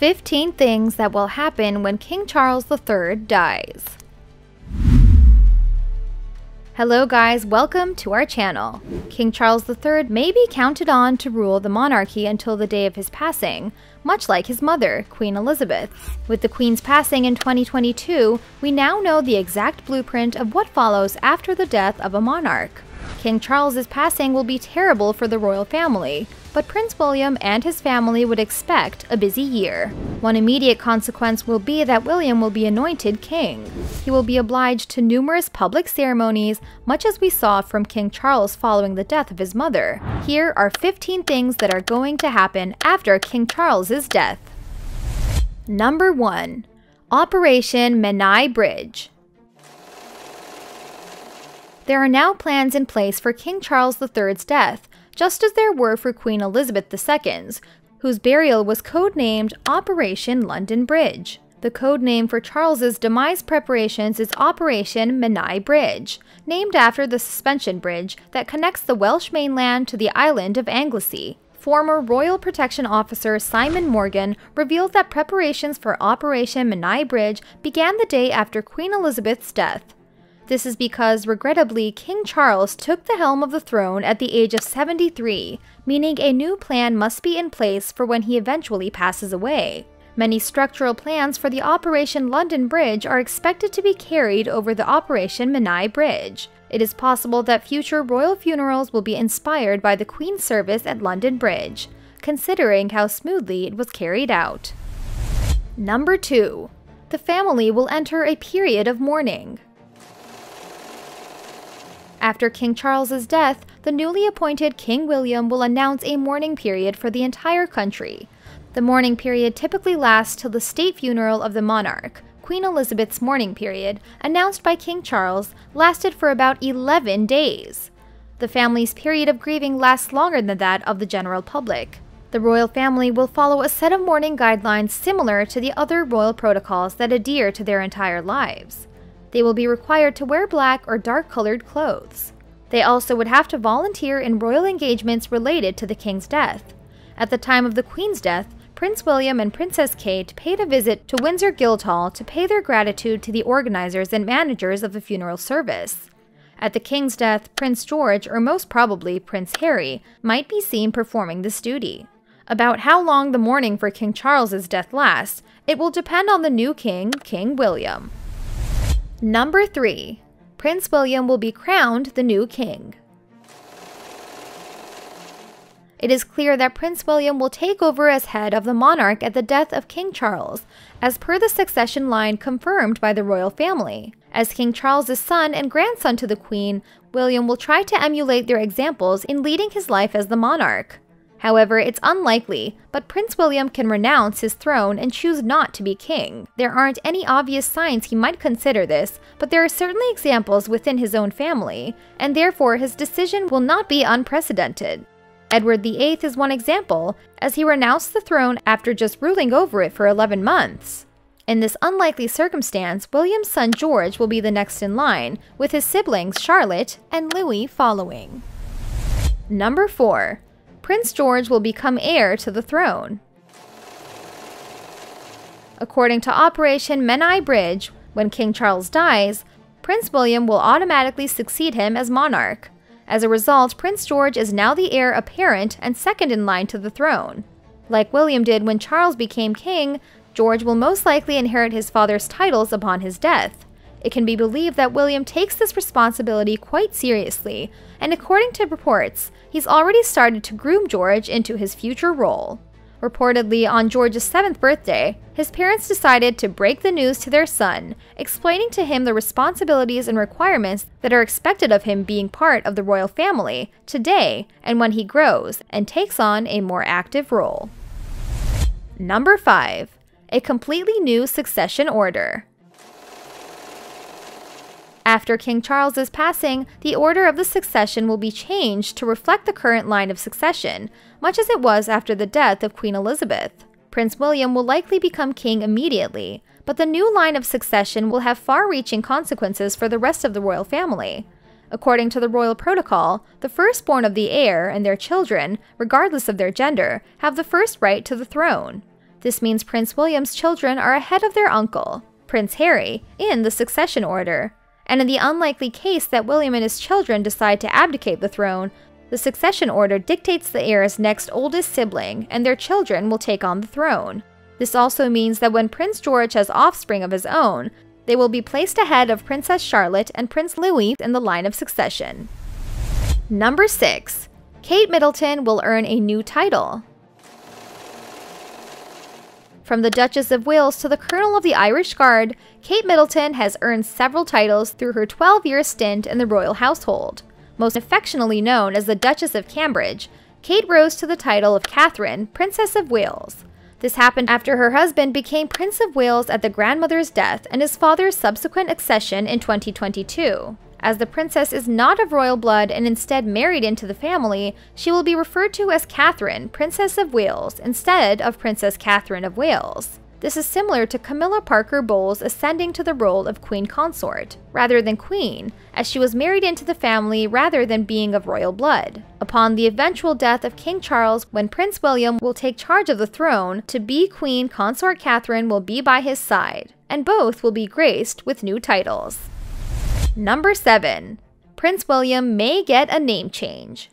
15 things that will happen when King Charles III dies. Hello guys, welcome to our channel. King Charles III may be counted on to rule the monarchy until the day of his passing, much like his mother, Queen Elizabeth. With the Queen's passing in 2022, we now know the exact blueprint of what follows after the death of a monarch. King Charles's passing will be terrible for the royal family, but Prince William and his family would expect a busy year. One immediate consequence will be that William will be anointed king. He will be obliged to numerous public ceremonies, much as we saw from King Charles following the death of his mother. Here are 15 things that are going to happen after King Charles's death. Number 1. Operation Menai Bridge. There are now plans in place for King Charles III's death, just as there were for Queen Elizabeth II's, whose burial was codenamed Operation London Bridge. The codename for Charles's demise preparations is Operation Menai Bridge, named after the suspension bridge that connects the Welsh mainland to the island of Anglesey. Former Royal Protection Officer Simon Morgan revealed that preparations for Operation Menai Bridge began the day after Queen Elizabeth's death. This is because, regrettably, King Charles took the helm of the throne at the age of 73, meaning a new plan must be in place for when he eventually passes away. Many structural plans for the Operation London Bridge are expected to be carried over the Operation Menai Bridge. It is possible that future royal funerals will be inspired by the Queen's service at London Bridge, considering how smoothly it was carried out. Number 2. The family will enter a period of mourning. After King Charles's death, the newly appointed King William will announce a mourning period for the entire country. The mourning period typically lasts till the state funeral of the monarch. Queen Elizabeth's mourning period, announced by King Charles, lasted for about 11 days. The family's period of grieving lasts longer than that of the general public. The royal family will follow a set of mourning guidelines similar to the other royal protocols that adhere to their entire lives. They will be required to wear black or dark-colored clothes. They also would have to volunteer in royal engagements related to the king's death. At the time of the queen's death, Prince William and Princess Kate paid a visit to Windsor Guildhall to pay their gratitude to the organizers and managers of the funeral service. At the king's death, Prince George, or most probably Prince Harry, might be seen performing this duty. About how long the mourning for King Charles's death lasts, it will depend on the new king, King William. Number 3. Prince William will be crowned the new king. It is clear that Prince William will take over as head of the monarch at the death of King Charles, as per the succession line confirmed by the royal family. As King Charles's son and grandson to the Queen, William will try to emulate their examples in leading his life as the monarch. However, it's unlikely, but Prince William can renounce his throne and choose not to be king. There aren't any obvious signs he might consider this, but there are certainly examples within his own family, and therefore his decision will not be unprecedented. Edward VIII is one example, as he renounced the throne after just ruling over it for 11 months. In this unlikely circumstance, William's son George will be the next in line, with his siblings Charlotte and Louis following. Number 4. Prince George will become heir to the throne. According to Operation Menai Bridge, when King Charles dies, Prince William will automatically succeed him as monarch. As a result, Prince George is now the heir apparent and second in line to the throne. Like William did when Charles became king, George will most likely inherit his father's titles upon his death. It can be believed that William takes this responsibility quite seriously, and according to reports, he's already started to groom George into his future role. Reportedly, on George's 7th birthday, his parents decided to break the news to their son, explaining to him the responsibilities and requirements that are expected of him being part of the royal family today and when he grows and takes on a more active role. Number 5. A completely new succession order. After King Charles's passing, the order of the succession will be changed to reflect the current line of succession, much as it was after the death of Queen Elizabeth. Prince William will likely become king immediately, but the new line of succession will have far-reaching consequences for the rest of the royal family. According to the royal protocol, the firstborn of the heir and their children, regardless of their gender, have the first right to the throne. This means Prince William's children are ahead of their uncle, Prince Harry, in the succession order, and in the unlikely case that William and his children decide to abdicate the throne, the succession order dictates the heir's next oldest sibling, and their children will take on the throne. This also means that when Prince George has offspring of his own, they will be placed ahead of Princess Charlotte and Prince Louis in the line of succession. Number 6. Kate Middleton will earn a new title. From the Duchess of Wales to the Colonel of the Irish Guard, Kate Middleton has earned several titles through her 12-year stint in the royal household. Most affectionately known as the Duchess of Cambridge, Kate rose to the title of Catherine, Princess of Wales. This happened after her husband became Prince of Wales at the grandmother's death and his father's subsequent accession in 2022. As the princess is not of royal blood and instead married into the family, she will be referred to as Catherine, Princess of Wales, instead of Princess Catherine of Wales. This is similar to Camilla Parker Bowles ascending to the role of Queen Consort, rather than Queen, as she was married into the family rather than being of royal blood. Upon the eventual death of King Charles, when Prince William will take charge of the throne, to be Queen Consort Catherine will be by his side, and both will be graced with new titles. Number 7. Prince William may get a name change.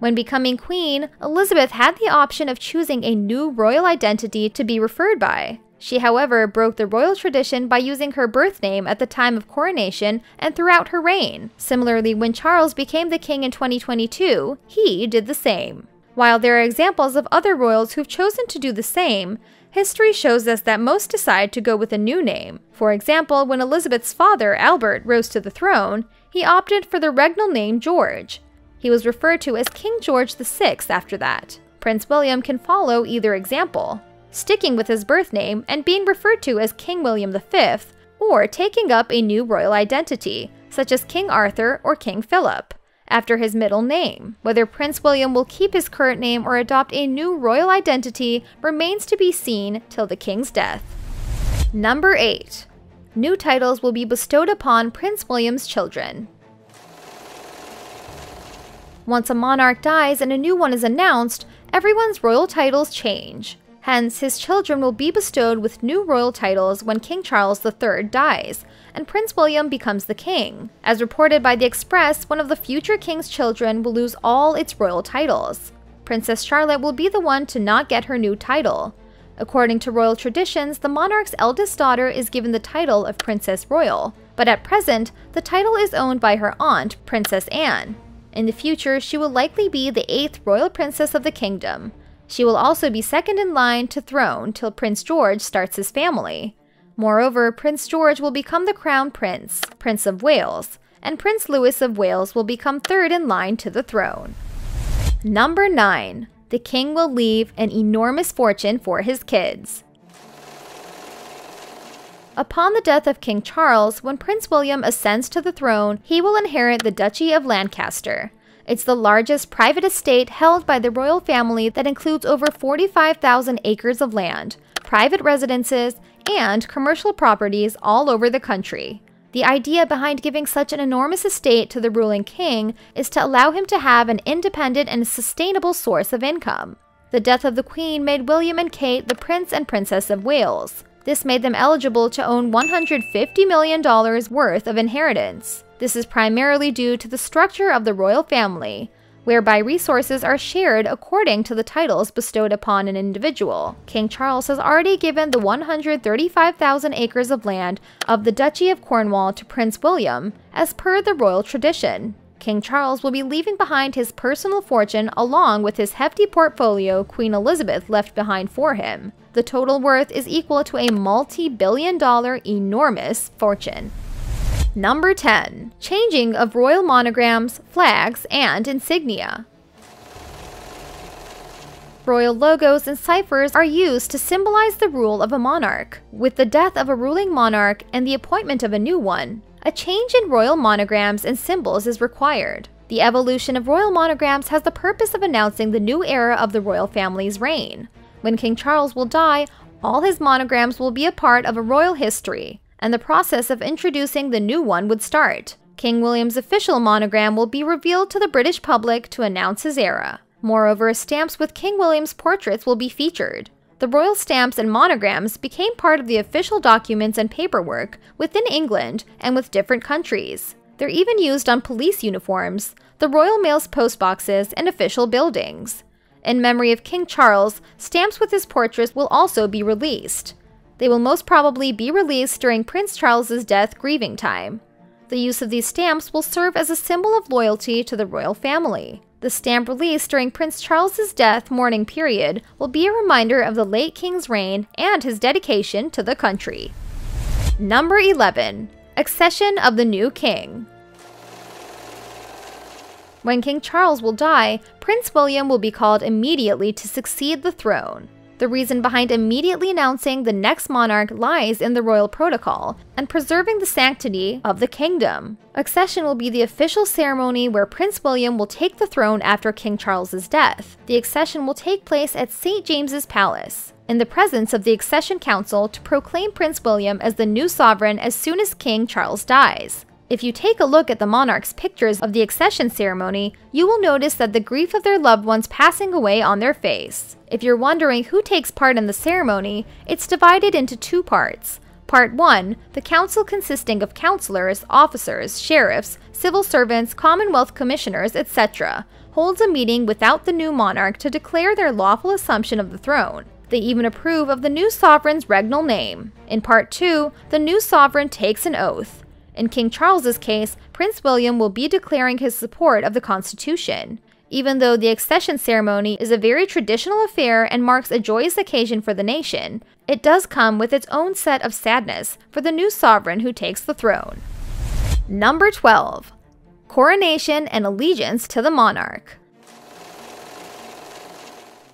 When becoming Queen, Elizabeth had the option of choosing a new royal identity to be referred by. She, however, broke the royal tradition by using her birth name at the time of coronation and throughout her reign. Similarly, when Charles became the king in 2022, he did the same. While there are examples of other royals who've chosen to do the same, history shows us that most decide to go with a new name. For example, when Elizabeth's father, Albert, rose to the throne, he opted for the regnal name George. He was referred to as King George VI after that. Prince William can follow either example, sticking with his birth name and being referred to as King William V, or taking up a new royal identity, such as King Arthur or King Philip, after his middle name. Whether Prince William will keep his current name or adopt a new royal identity remains to be seen till the king's death. Number 8. New titles will be bestowed upon Prince William's children. Once a monarch dies and a new one is announced, everyone's royal titles change. Hence, his children will be bestowed with new royal titles when King Charles III dies, and Prince William becomes the king. As reported by The Express, one of the future king's children will lose all its royal titles. Princess Charlotte will be the one to not get her new title. According to royal traditions, the monarch's eldest daughter is given the title of Princess Royal, but at present, the title is owned by her aunt, Princess Anne. In the future, she will likely be the 8th royal princess of the kingdom. She will also be second in line to throne till Prince George starts his family. Moreover, Prince George will become the Crown Prince, Prince of Wales, and Prince Louis of Wales will become third in line to the throne. Number 9. The king will leave an enormous fortune for his kids. Upon the death of King Charles, when Prince William ascends to the throne, he will inherit the Duchy of Lancaster. It's the largest private estate held by the royal family that includes over 45,000 acres of land, private residences, and commercial properties all over the country. The idea behind giving such an enormous estate to the ruling king is to allow him to have an independent and sustainable source of income. The death of the Queen made William and Kate the Prince and Princess of Wales. This made them eligible to own $150 million worth of inheritance. This is primarily due to the structure of the royal family, whereby resources are shared according to the titles bestowed upon an individual. King Charles has already given the 135,000 acres of land of the Duchy of Cornwall to Prince William, as per the royal tradition. King Charles will be leaving behind his personal fortune along with his hefty portfolio Queen Elizabeth left behind for him. The total worth is equal to a multi-billion-dollar enormous fortune. Number 10. Changing of royal monograms, flags, and insignia. Royal logos and ciphers are used to symbolize the rule of a monarch. With the death of a ruling monarch and the appointment of a new one, a change in royal monograms and symbols is required. The evolution of royal monograms has the purpose of announcing the new era of the royal family's reign. When King Charles will die, all his monograms will be a part of a royal history, and the process of introducing the new one would start. King William's official monogram will be revealed to the British public to announce his era. Moreover, stamps with King William's portraits will be featured. The royal stamps and monograms became part of the official documents and paperwork within England and with different countries. They're even used on police uniforms, the Royal Mail's post boxes, and official buildings. In memory of King Charles, stamps with his portraits will also be released. They will most probably be released during Prince Charles's death grieving time. The use of these stamps will serve as a symbol of loyalty to the royal family. The stamp released during Prince Charles's death mourning period will be a reminder of the late king's reign and his dedication to the country. Number 11. Accession of the new king. When King Charles will die, Prince William will be called immediately to succeed the throne. The reason behind immediately announcing the next monarch lies in the royal protocol and preserving the sanctity of the kingdom. Accession will be the official ceremony where Prince William will take the throne after King Charles's death. The accession will take place at St. James's Palace, in the presence of the Accession Council, to proclaim Prince William as the new sovereign as soon as King Charles dies. If you take a look at the monarch's pictures of the accession ceremony, you will notice that the grief of their loved ones passing away on their face. If you're wondering who takes part in the ceremony, it's divided into two parts. Part 1, the council consisting of councillors, officers, sheriffs, civil servants, Commonwealth commissioners, etc., holds a meeting without the new monarch to declare their lawful assumption of the throne. They even approve of the new sovereign's regnal name. In Part 2, the new sovereign takes an oath. In King Charles's case, Prince William will be declaring his support of the Constitution. Even though the accession ceremony is a very traditional affair and marks a joyous occasion for the nation, it does come with its own set of sadness for the new sovereign who takes the throne. Number 12. Coronation and allegiance to the monarch.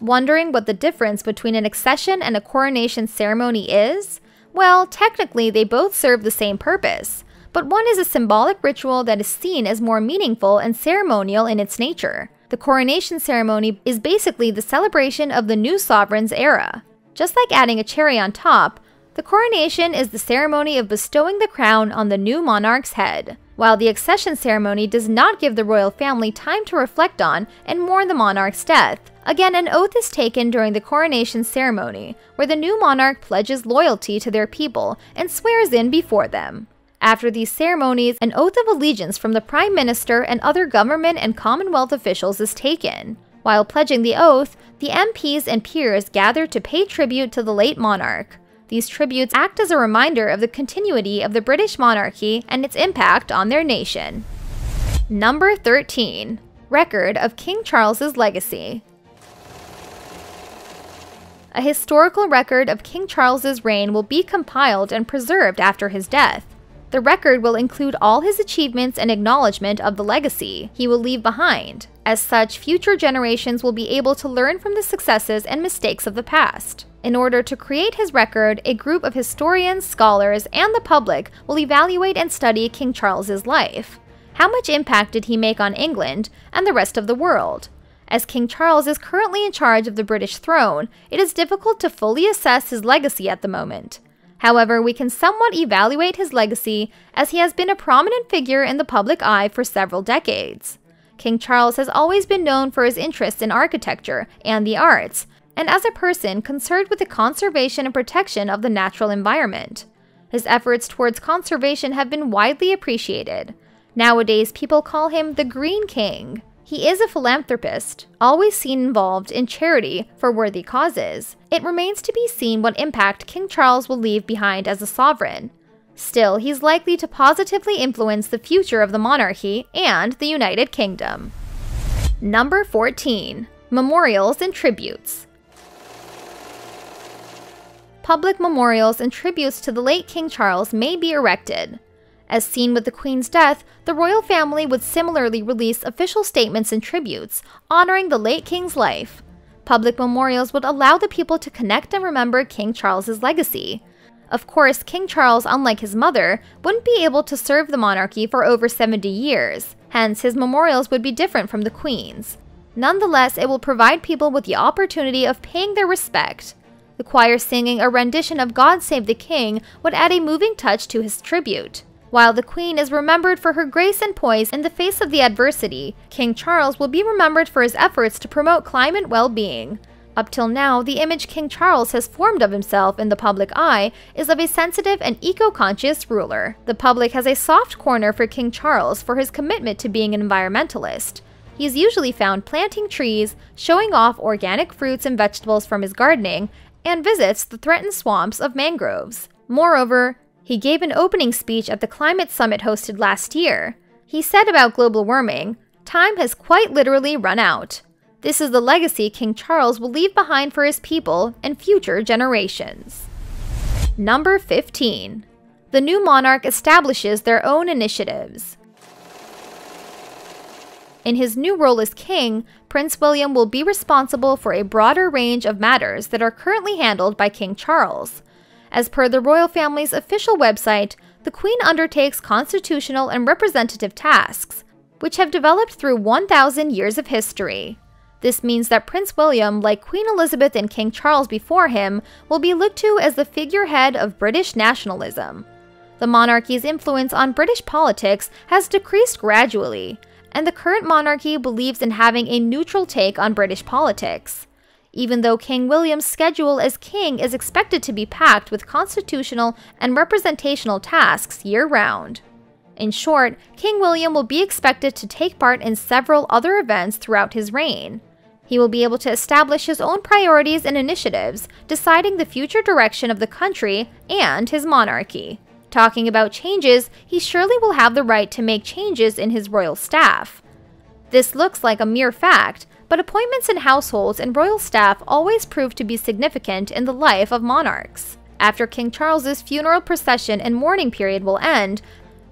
Wondering what the difference between an accession and a coronation ceremony is? Well, technically they both serve the same purpose. But one is a symbolic ritual that is seen as more meaningful and ceremonial in its nature. The coronation ceremony is basically the celebration of the new sovereign's era. Just like adding a cherry on top, the coronation is the ceremony of bestowing the crown on the new monarch's head, while the accession ceremony does not give the royal family time to reflect on and mourn the monarch's death. Again, an oath is taken during the coronation ceremony, where the new monarch pledges loyalty to their people and swears in before them. After these ceremonies, an oath of allegiance from the Prime Minister and other government and Commonwealth officials is taken. While pledging the oath, the MPs and peers gather to pay tribute to the late monarch. These tributes act as a reminder of the continuity of the British monarchy and its impact on their nation. Number 13. Record of King Charles's legacy. A historical record of King Charles's reign will be compiled and preserved after his death. The record will include all his achievements and acknowledgement of the legacy he will leave behind. As such, future generations will be able to learn from the successes and mistakes of the past. In order to create his record, a group of historians, scholars, and the public will evaluate and study King Charles's life. How much impact did he make on England and the rest of the world? As King Charles is currently in charge of the British throne, it is difficult to fully assess his legacy at the moment. However, we can somewhat evaluate his legacy as he has been a prominent figure in the public eye for several decades. King Charles has always been known for his interest in architecture and the arts, and as a person concerned with the conservation and protection of the natural environment. His efforts towards conservation have been widely appreciated. Nowadays, people call him the Green King. He is a philanthropist, always seen involved in charity for worthy causes. It remains to be seen what impact King Charles will leave behind as a sovereign. Still, he's likely to positively influence the future of the monarchy and the United Kingdom. Number 14. Memorials and tributes. Public memorials and tributes to the late King Charles may be erected. As seen with the Queen's death, the royal family would similarly release official statements and tributes, honoring the late King's life. Public memorials would allow the people to connect and remember King Charles's legacy. Of course, King Charles, unlike his mother, wouldn't be able to serve the monarchy for over 70 years, hence his memorials would be different from the Queen's. Nonetheless, it will provide people with the opportunity of paying their respect. The choir singing a rendition of God Save the King would add a moving touch to his tribute. While the Queen is remembered for her grace and poise in the face of the adversity, King Charles will be remembered for his efforts to promote climate well-being. Up till now, the image King Charles has formed of himself in the public eye is of a sensitive and eco-conscious ruler. The public has a soft corner for King Charles for his commitment to being an environmentalist. He is usually found planting trees, showing off organic fruits and vegetables from his gardening, and visits the threatened swamps of mangroves. Moreover, he gave an opening speech at the climate summit hosted last year. He said about global warming, "Time has quite literally run out." This is the legacy King Charles will leave behind for his people and future generations. Number 15. The new monarch establishes their own initiatives. In his new role as king, Prince William will be responsible for a broader range of matters that are currently handled by King Charles. As per the royal family's official website, the Queen undertakes constitutional and representative tasks, which have developed through 1,000 years of history. This means that Prince William, like Queen Elizabeth and King Charles before him, will be looked to as the figurehead of British nationalism. The monarchy's influence on British politics has decreased gradually, and the current monarchy believes in having a neutral take on British politics. Even though King William's schedule as king is expected to be packed with constitutional and representational tasks year-round. In short, King William will be expected to take part in several other events throughout his reign. He will be able to establish his own priorities and initiatives, deciding the future direction of the country and his monarchy. Talking about changes, he surely will have the right to make changes in his royal staff. This looks like a mere fact, but appointments in households and royal staff always prove to be significant in the life of monarchs. After King Charles's funeral procession and mourning period will end,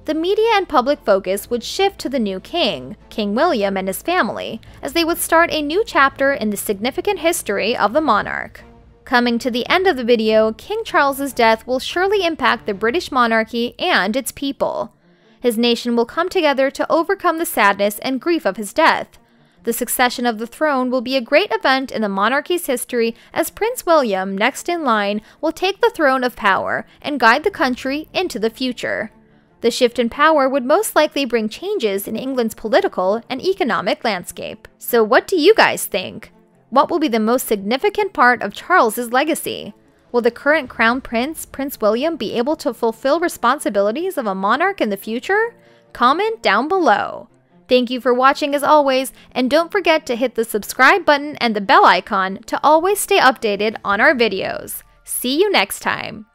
the media and public focus would shift to the new king, King William and his family, as they would start a new chapter in the significant history of the monarch. Coming to the end of the video, King Charles's death will surely impact the British monarchy and its people. His nation will come together to overcome the sadness and grief of his death. The succession of the throne will be a great event in the monarchy's history as Prince William, next in line, will take the throne of power and guide the country into the future. The shift in power would most likely bring changes in England's political and economic landscape. So what do you guys think? What will be the most significant part of Charles's legacy? Will the current Crown Prince, Prince William, be able to fulfill responsibilities of a monarch in the future? Comment down below. Thank you for watching as always, and don't forget to hit the subscribe button and the bell icon to always stay updated on our videos. See you next time!